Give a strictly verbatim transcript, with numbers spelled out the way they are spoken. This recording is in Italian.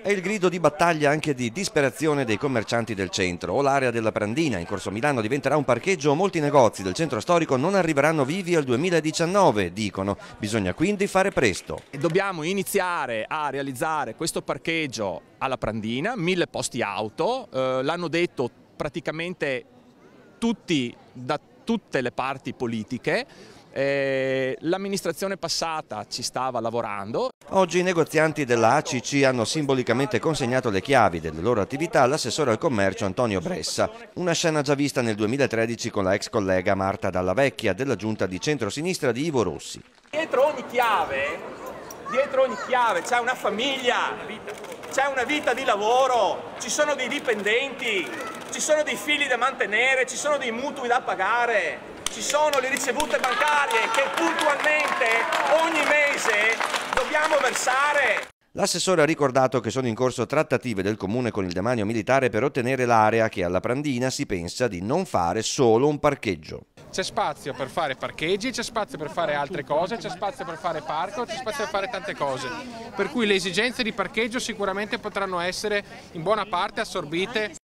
È il grido di battaglia anche di disperazione dei commercianti del centro. O l'area della Prandina in Corso Milano diventerà un parcheggio o molti negozi del centro storico non arriveranno vivi al duemiladiciannove, dicono. Bisogna quindi fare presto. Dobbiamo iniziare a realizzare questo parcheggio alla Prandina, mille posti auto, eh, l'hanno detto praticamente tutti, da tutte le parti politiche. Eh, l'amministrazione passata ci stava lavorando. Oggi i negozianti della A C C hanno simbolicamente consegnato le chiavi delle loro attività all'assessore al commercio Antonio Bressa, una scena già vista nel duemilatredici con la ex collega Marta Dalla Vecchia della giunta di centrosinistra di Ivo Rossi. Dietro ogni chiave, dietro ogni chiave c'è una famiglia, c'è una vita di lavoro, ci sono dei dipendenti, ci sono dei figli da mantenere, ci sono dei mutui da pagare, ci sono le ricevute bancarie che puntualmente ogni mese dobbiamo versare. L'assessore ha ricordato che sono in corso trattative del comune con il demanio militare per ottenere l'area che alla Prandina si pensa di non fare solo un parcheggio. C'è spazio per fare parcheggi, c'è spazio per fare altre cose, c'è spazio per fare parco, c'è spazio per fare tante cose. Per cui le esigenze di parcheggio sicuramente potranno essere in buona parte assorbite.